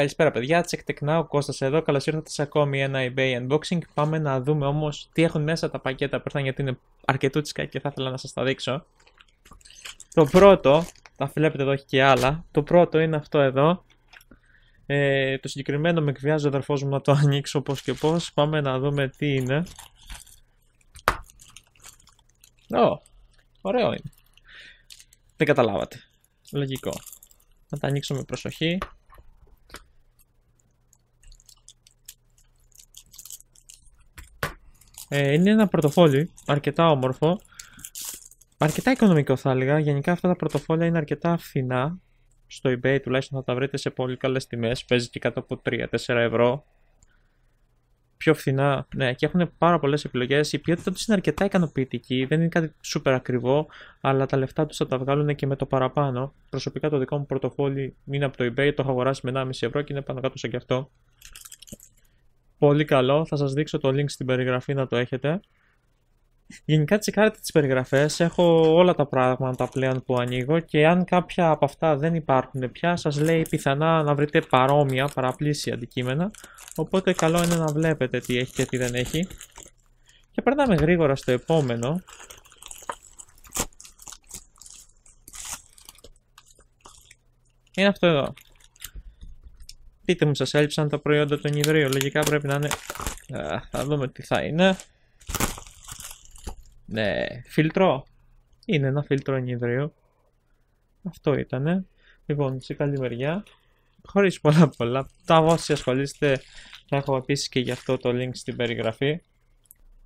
Καλησπέρα παιδιά, CheckTechNow, Κώστας εδώ. Καλώς ήρθατε σε ακόμη ένα eBay unboxing. Πάμε να δούμε όμως τι έχουν μέσα τα πακέτα που ήρθαν, γιατί είναι αρκετούτσικα και θα ήθελα να σας τα δείξω. Το πρώτο, τα βλέπετε εδώ, έχει και άλλα. Το πρώτο είναι αυτό εδώ. Το συγκεκριμένο με εκβιάζει ο αδερφός μου να το ανοίξω πώς και πώς. Πάμε να δούμε τι είναι. Ωραίο είναι. Δεν καταλάβατε. Λογικό. Να τα ανοίξω με προσοχή. Είναι ένα πορτοφόλι, αρκετά όμορφο, αρκετά οικονομικό θα έλεγα. Γενικά αυτά τα πορτοφόλια είναι αρκετά φθηνά, στο eBay τουλάχιστον θα τα βρείτε σε πολύ καλές τιμές, παίζει και κάτω από 3-4 ευρώ. Πιο φθηνά, ναι, και έχουν πάρα πολλές επιλογές, η ποιότητα τους είναι αρκετά ικανοποιητική, δεν είναι κάτι super ακριβό, αλλά τα λεφτά τους θα τα βγάλουν και με το παραπάνω. Προσωπικά το δικό μου πορτοφόλι είναι από το eBay, το έχω αγοράσει με 1,5 ευρώ και είναι πάνω κάτω σαν κι αυτό. Πολύ καλό, θα σας δείξω το link στην περιγραφή να το έχετε. Γενικά τσεκάρετε τις περιγραφές, έχω όλα τα πράγματα πλέον που ανοίγω και αν κάποια από αυτά δεν υπάρχουν πια, σας λέει πιθανά να βρείτε παρόμοια, παραπλήσια αντικείμενα. Οπότε καλό είναι να βλέπετε τι έχει και τι δεν έχει. Και περνάμε γρήγορα στο επόμενο. Είναι αυτό εδώ. Πείτε μου, σας έλειψαν τα προϊόντα του ενιδρίου. Λογικά πρέπει να είναι. Θα δούμε τι θα είναι. Ναι, φίλτρο. Είναι ένα φίλτρο ενιδρίου. Αυτό ήτανε. Λοιπόν, σε καλή μεριά. Χωρίς πολλά. Τα όσοι ασχολείστε, θα έχω επίσης και γι' αυτό το link στην περιγραφή.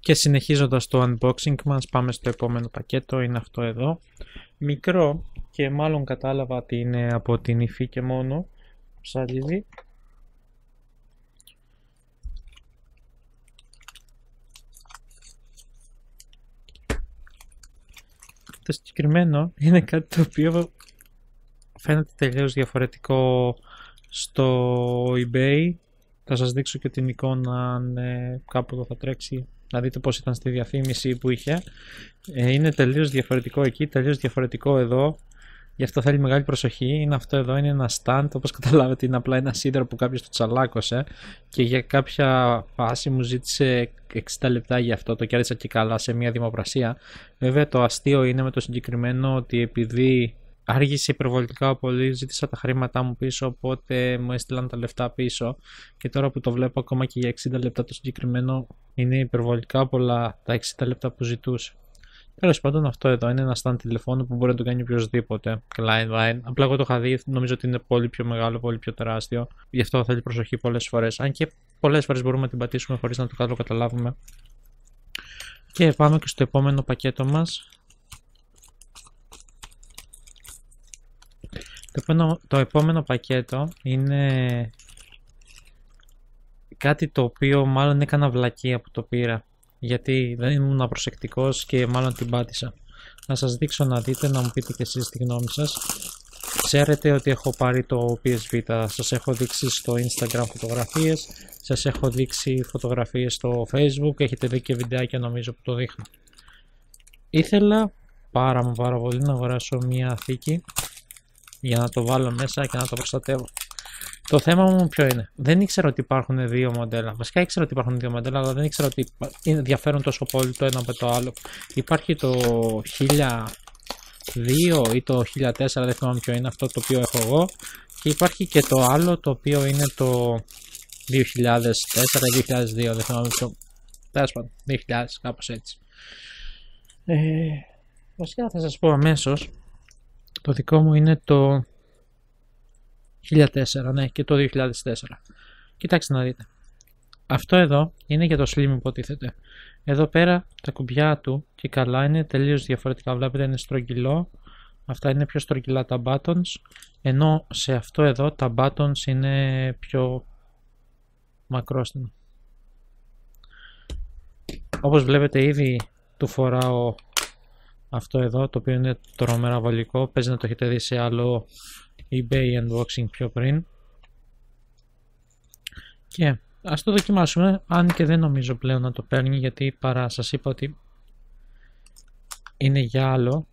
Και συνεχίζοντας το unboxing μας, πάμε στο επόμενο πακέτο. Είναι αυτό εδώ. Μικρό και μάλλον κατάλαβα ότι είναι από την υφή και μόνο. Ψαλίδι. Το συγκεκριμένο είναι κάτι το οποίο φαίνεται τελείως διαφορετικό στο eBay. Θα σας δείξω και την εικόνα αν κάπου εδώ θα τρέξει, να δείτε πως ήταν στη διαφήμιση που είχε. Είναι τελείως διαφορετικό εκεί, τελείως διαφορετικό εδώ. Γι' αυτό θέλει μεγάλη προσοχή. Είναι αυτό εδώ, είναι ένα stand, όπως καταλάβετε είναι απλά ένα σίδερο που κάποιος το τσαλάκωσε και για κάποια φάση μου ζήτησε 60 λεπτά για αυτό, το κέρδισα και καλά σε μια δημοπρασία. Βέβαια το αστείο είναι με το συγκεκριμένο ότι επειδή άργησε υπερβολικά πολύ, ζήτησα τα χρήματά μου πίσω, οπότε μου έστειλαν τα λεφτά πίσω και τώρα που το βλέπω ακόμα και για 60 λεπτά το συγκεκριμένο είναι υπερβολικά πολλά τα 60 λεπτά που ζητούσε. Τέλος πάντων, αυτό εδώ είναι ένα stand τηλεφώνου που μπορεί να το κάνει οποιοδήποτε. Kleinwein. Απλά εγώ το είχα δει, νομίζω ότι είναι πολύ πιο μεγάλο, πολύ πιο τεράστιο. Γι' αυτό θέλει προσοχή πολλές φορές. Αν και πολλές φορές μπορούμε να την πατήσουμε χωρίς να το κάτω καταλάβουμε. Και πάμε και στο επόμενο πακέτο μας. Το επόμενο πακέτο είναι κάτι το οποίο μάλλον έκανα βλακία που το πήρα. Γιατί δεν ήμουν προσεκτικός και μάλλον την πάτησα. Να σας δείξω να δείτε, να μου πείτε και εσείς τη γνώμη σας. Ξέρετε ότι έχω πάρει το PS Vita, σας έχω δείξει στο Instagram φωτογραφίες, σας έχω δείξει φωτογραφίες στο Facebook, έχετε δει και βιντεάκια νομίζω που το δείχνω. Ήθελα πάρα πολύ να αγοράσω μια θήκη για να το βάλω μέσα και να το προστατεύω. Το θέμα μου ποιο είναι? Δεν ήξερα ότι υπάρχουν δύο μοντέλα. Βασικά ήξερα ότι υπάρχουν δύο μοντέλα, αλλά δεν ήξερα ότι διαφέρουν τόσο πολύ το ένα από το άλλο. Υπάρχει το 1002 ή το 1004, δεν θυμάμαι ποιο είναι αυτό το οποίο έχω εγώ. Και υπάρχει και το άλλο το οποίο είναι το 2004 ή 2002, δεν θυμάμαι ποιο. Τέλος πάντων, 2000, κάπως έτσι. Βασικά θα σας πω αμέσως. Το δικό μου είναι το 2004, ναι, και το 2004. Κοιτάξτε να δείτε. Αυτό εδώ είναι για το slim υποτίθεται. Εδώ πέρα τα κουμπιά του και καλά είναι τελείως διαφορετικά. Βλέπετε είναι στρογγυλό. Αυτά είναι πιο στρογγυλά τα buttons. Ενώ σε αυτό εδώ τα buttons είναι πιο μακρόστινα. Όπως βλέπετε ήδη του φοράω αυτό εδώ, το οποίο είναι τρομερά βολικό. Παίζει να το έχετε δει σε άλλο eBay unboxing πιο πριν. Και ας το δοκιμάσουμε, αν και δεν νομίζω πλέον να το παίρνει, γιατί παρά σας είπα ότι είναι για άλλο.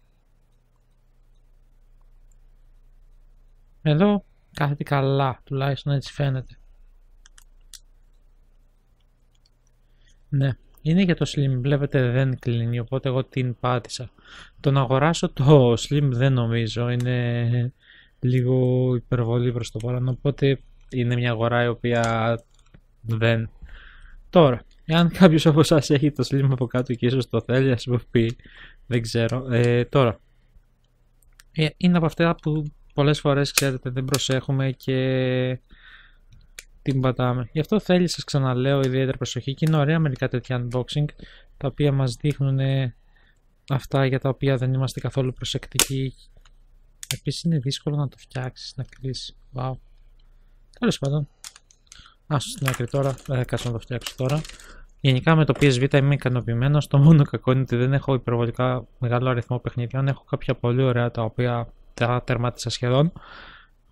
Εδώ κάθεται καλά, τουλάχιστον έτσι φαίνεται. Ναι, είναι για το Slim, βλέπετε δεν κλείνει, οπότε εγώ την πάτησα. Το να αγοράσω το Slim δεν νομίζω, είναι λίγο υπερβολή προς το παρόν, οπότε είναι μια αγορά η οποία δεν... Τώρα, εάν κάποιος από εσάς έχει το Slim από κάτω και ίσως το θέλει, ας μου πει, δεν ξέρω. Τώρα, είναι από αυτά που πολλές φορές, ξέρετε, δεν προσέχουμε και την πατάμε. Γι' αυτό θέλει, σας ξαναλέω, ιδιαίτερη προσοχή και είναι ωραία μερικά τέτοια unboxing, τα οποία μας δείχνουν αυτά για τα οποία δεν είμαστε καθόλου προσεκτικοί. Επίσης είναι δύσκολο να το φτιάξεις, να κρύσεις. Wow. Τέλος πάντων. Ας στην άκρη τώρα, δεν θα κάτσω να το φτιάξω τώρα. Γενικά με το PS Vita είμαι ικανοποιημένος. Το μόνο κακό είναι ότι δεν έχω υπερβολικά μεγάλο αριθμό παιχνιδιών. Έχω κάποια πολύ ωραία τα οποία τα τερμάτισα σχεδόν.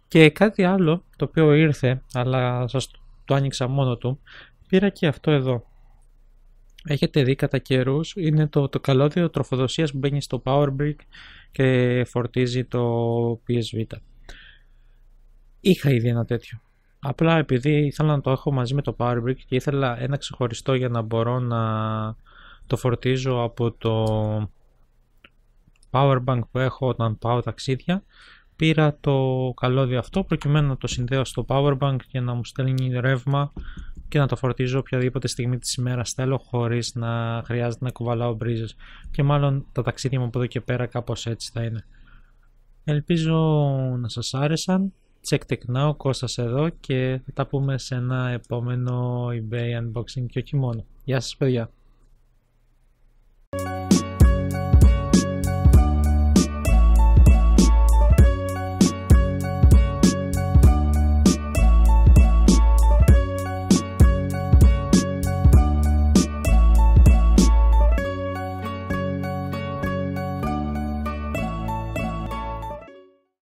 Και κάτι άλλο το οποίο ήρθε, αλλά σας το άνοιξα μόνο του, πήρα και αυτό εδώ. Έχετε δει κατά καιρούς, είναι το καλώδιο τροφοδοσίας που μπαίνει στο Power Brick και φορτίζει το PS Vita. Είχα ήδη ένα τέτοιο. Απλά επειδή ήθελα να το έχω μαζί με το Power Brick και ήθελα ένα ξεχωριστό για να μπορώ να το φορτίζω από το Power Bank που έχω όταν πάω ταξίδια, πήρα το καλώδιο αυτό προκειμένου να το συνδέω στο Power Bank και να μου στέλνει ρεύμα και να το φορτίζω οποιαδήποτε στιγμή της ημέρας θέλω, χωρίς να χρειάζεται να κουβαλάω μπρίζες. Και μάλλον τα ταξίδια μου από εδώ και πέρα κάπως έτσι θα είναι. Ελπίζω να σας άρεσαν. CheckTechNow, Κώστας εδώ και θα τα πούμε σε ένα επόμενο eBay unboxing και όχι μόνο. Γεια σας παιδιά!